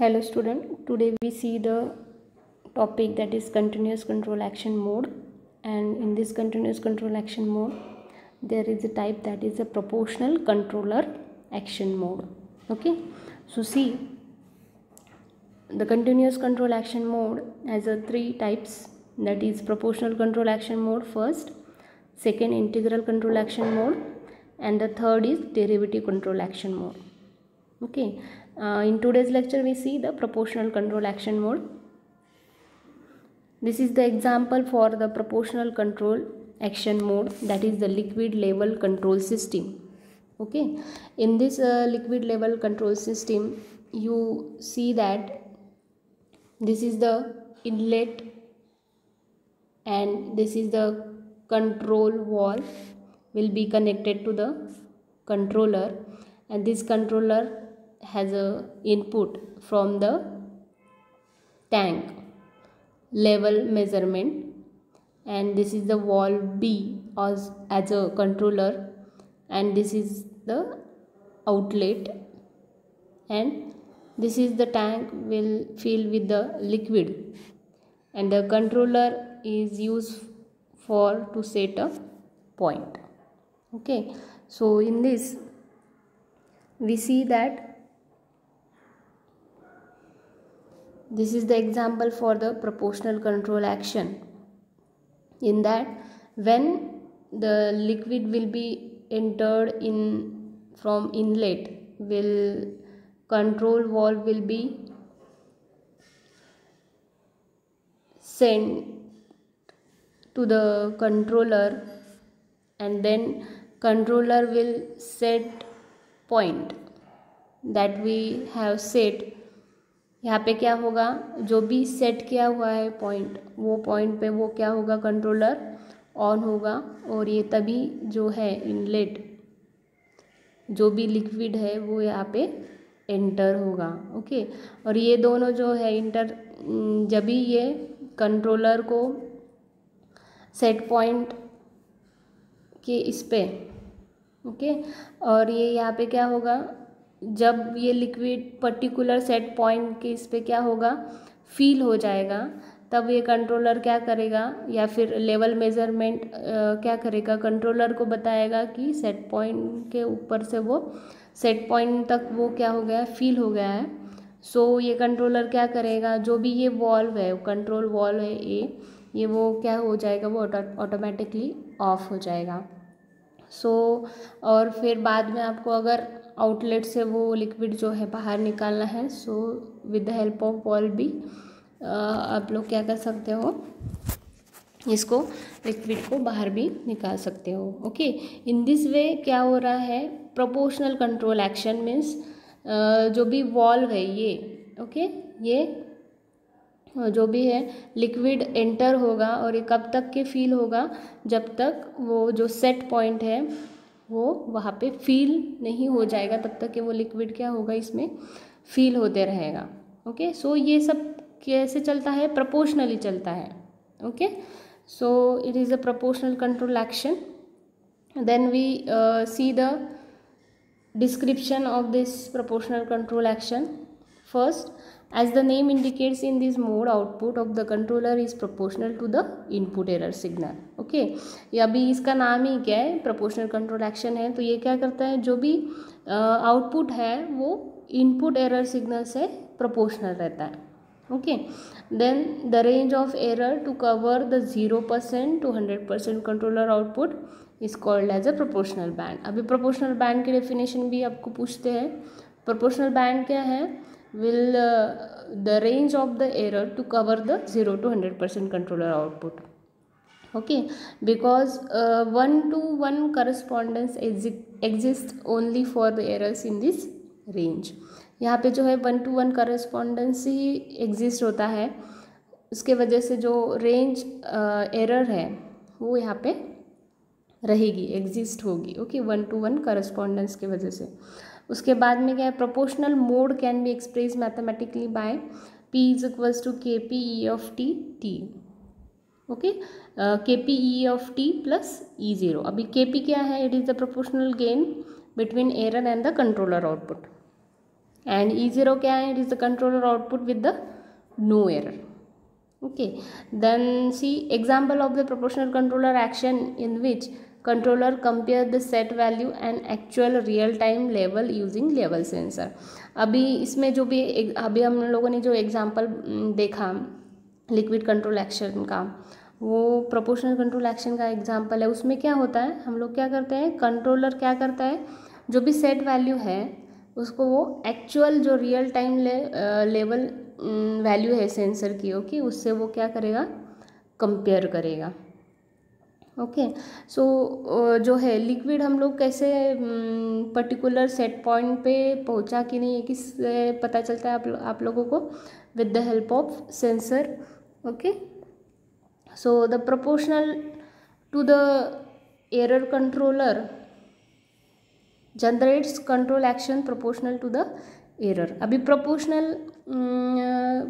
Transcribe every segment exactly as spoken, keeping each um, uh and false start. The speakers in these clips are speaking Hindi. Hello student, today we see the topic that is continuous control action mode, and in this continuous control action mode there is a type that is a proportional controller action mode. Okay, so see, the continuous control action mode has a three types, that is proportional control action mode first, second integral control action mode, and the third is derivative control action mode. Okay, uh, in today's lecture we see the proportional control action mode. This is the example for the proportional control action mode, that is the liquid level control system. Okay, in this uh, liquid level control system you see that this is the inlet and this is the control valve will be connected to the controller, and this controller has a input from the tank level measurement, and this is the valve B as, as a controller, and this is the outlet, and this is the tank will fill with the liquid, and the controller is used for to set a point. Okay, so in this we see that this is the example for the proportional control action, in that when the liquid will be entered in from inlet, will control valve will be sent to the controller, and then controller will set point that we have set. यहाँ पे क्या होगा, जो भी सेट किया हुआ है पॉइंट, वो पॉइंट पे वो क्या होगा, कंट्रोलर ऑन होगा, और ये तभी जो है इनलेट जो भी लिक्विड है वो यहाँ पे एंटर होगा. ओके, और ये दोनों जो है इंटर जब भी ये कंट्रोलर को सेट पॉइंट के इस पे ओके okay. और ये यहाँ पे क्या होगा, जब ये लिक्विड पर्टिकुलर सेट पॉइंट के इस पे क्या होगा, फील हो जाएगा, तब ये कंट्रोलर क्या करेगा, या फिर लेवल मेजरमेंट क्या करेगा, कंट्रोलर को बताएगा कि सेट पॉइंट के ऊपर से वो सेट पॉइंट तक वो क्या हो गया, फील हो गया है. सो so, ये कंट्रोलर क्या करेगा, जो भी ये वॉल्व है, कंट्रोल वॉल्व है ये ये वो क्या हो जाएगा, वो ऑटोमेटिकली ऑफ हो जाएगा. सो so, और फिर बाद में आपको अगर आउटलेट से वो लिक्विड जो है बाहर निकालना है, so with the help of ball भी आप लोग क्या कर सकते हो, इसको लिक्विड को बाहर भी निकाल सकते हो. ओके, इन दिस वे क्या हो रहा है, प्रोपोर्शनल कंट्रोल एक्शन मीन्स जो भी वॉल्व है ये ओके okay, ये जो भी है लिक्विड एंटर होगा, और ये कब तक के फील होगा, जब तक वो जो सेट पॉइंट है वो वहाँ पे फील नहीं हो जाएगा, तब तक कि वो लिक्विड क्या होगा, इसमें फील होते रहेगा. ओके, सो ये सब कैसे चलता है, प्रोपोर्शनली चलता है. Okay, so it is a proportional control action. Then we see the description of this proportional control action. First, as the name indicates, in this mode output of the controller is proportional to the input error signal. Okay, ये अभी इसका नाम ही क्या है, प्रोपोर्शनल कंट्रोल एक्शन है, तो ये क्या करता है, जो भी आउटपुट है वो इनपुट एरर सिग्नल से प्रोपोर्शनल रहता है. Okay, then the range of error to cover the zero percent to hundred percent controller output is called as a proportional band. अभी प्रोपोर्शनल बैंड की डेफिनेशन भी आपको पूछते हैं. प्रोपोर्शनल बैंड क्या है, will uh, the range of the error to cover the zero to one hundred percent controller output. Okay, because uh, one to one correspondence exi exists only for the errors in this range. यहाँ पे जो है वन टू वन करस्पॉन्डेंस ही एग्जिस्ट होता है, उसके वजह से जो रेंज एरर uh, है वो यहाँ पे रहेगी, एग्जिस्ट होगी. Okay, one to one correspondence की वजह से. उसके बाद में क्या है, proportional mode can be express mathematically by P is equals to K P E of T T. Okay, K P E of T plus E zero. अभी के पी क्या है, it is the proportional gain between error and the controller output. And E zero क्या है, it is the controller output with the no error. Okay, then see example of the proportional controller action in which controller compare the set value and actual real time level using level sensor. अभी इसमें जो भी अभी हम लोगों ने जो example देखा liquid control action का, वो proportional control action का example है. उसमें क्या होता है, हम लोग क्या करते हैं, controller क्या करता है, जो भी set value है उसको वो actual जो real time level वैल्यू है सेंसर की, ओके okay? उससे वो क्या करेगा, कंपेयर करेगा. Okay okay? सो so, जो है लिक्विड हम लोग कैसे पर्टिकुलर सेट पॉइंट पे पहुंचा कि नहीं, ये किससे पता चलता है आप आप लोगों को, with the help of sensor. Okay, so the proportional to the error controller generates control action proportional to the error. अभी प्रोपोर्शनल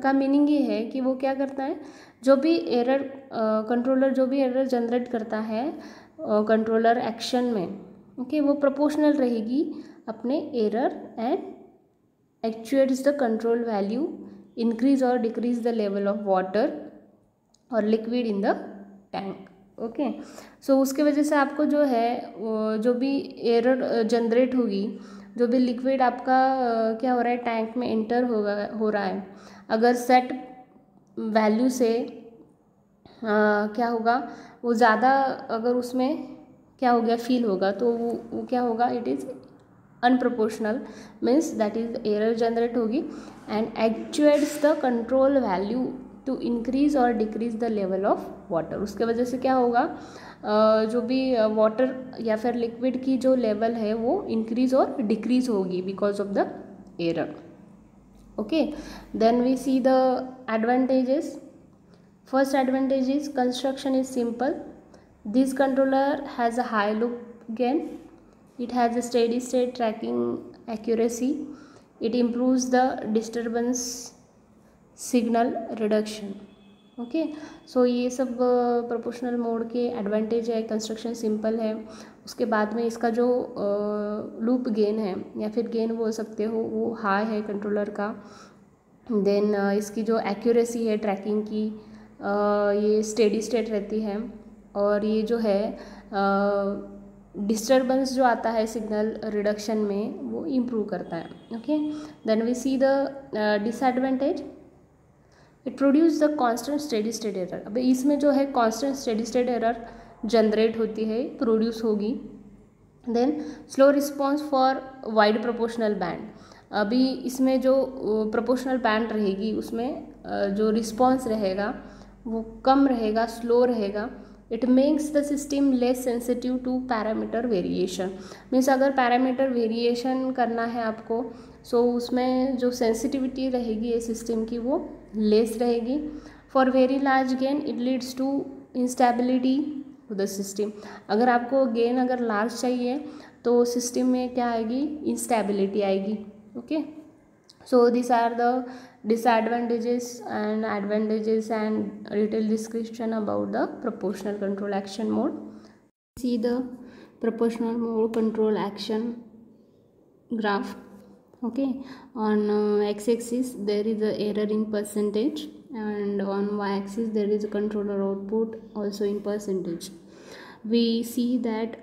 का मीनिंग ये है कि वो क्या करता है, जो भी एरर कंट्रोलर जो भी एरर जनरेट करता है कंट्रोलर एक्शन में, ओके okay, वो प्रोपोर्शनल रहेगी अपने error and actuates the control value, increase और decrease the level of water और liquid in the tank. Okay, so उसके वजह से आपको जो है जो भी एरर जनरेट होगी, जो भी लिक्विड आपका क्या हो रहा है टैंक में एंटर होगा हो रहा है, अगर सेट वैल्यू से आ, क्या होगा वो ज़्यादा अगर उसमें क्या हो गया फील होगा, तो वो, वो क्या होगा, it is unproportional, means that is error generate होगी and actuates the control value to increase और decrease the level of water. उसके वजह से क्या होगा, जो भी वाटर या फिर लिक्विड की जो लेवल है वो इंक्रीज और डिक्रीज होगी because of the error. Okay, then we see the advantages. First advantage is construction is simple. This controller has a high loop gain, it has a steady state tracking accuracy, it improves the disturbance signal reduction. Okay, so ये सब प्रोपोर्शनल मोड के एडवांटेज है. कंस्ट्रक्शन सिंपल है, उसके बाद में इसका जो लूप गेन है या फिर गेन बोल सकते हो वो हाई है कंट्रोलर का. देन uh, इसकी जो एक्यूरेसी है ट्रैकिंग की uh, ये स्टेडी स्टेट रहती है, और ये जो है uh, डिस्टर्बेंस जो आता है सिग्नल रिडक्शन में वो इम्प्रूव करता है. Okay, then we see the disadvantage. It produce the constant steady state error. अब इसमें जो है constant steady state error generate होती है, प्रोड्यूस होगी. Then slow response for wide proportional band. अभी इसमें जो प्रोपोर्शनल बैंड रहेगी उसमें जो रिस्पॉन्स रहेगा वो कम रहेगा, स्लो रहेगा. It makes the system less sensitive to parameter variation. Means अगर पैरामीटर वेरिएशन करना है आपको, सो so उसमें जो सेंसिटिविटी रहेगी ये सिस्टम की वो लेस रहेगी. For very large gain it leads to instability to the system. अगर आपको गेन अगर लार्ज चाहिए तो सिस्टम में क्या आएगी, इंस्टेबिलिटी आएगी. Okay, so this are the disadvantages and advantages and detailed description about the proportional control action mode. See the proportional mode control action graph. Okay, on uh, x-axis there is a error in percentage and on y-axis there is a controller output also in percentage. We see that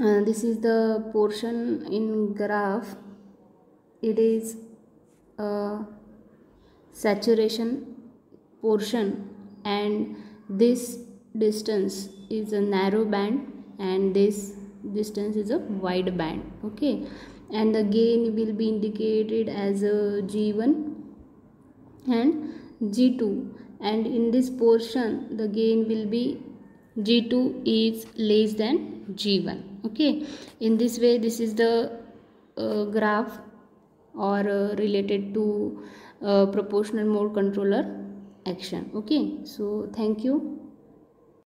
uh, this is the portion in graph. It is uh, saturation portion and this distance is a narrow band and this distance is a wide band. Okay, and the gain will be indicated as a G one and G two, and in this portion the gain will be G two is less than G one. Okay, in this way this is the uh, graph or uh, related to Uh, proportional mode controller action. Okay, so thank you.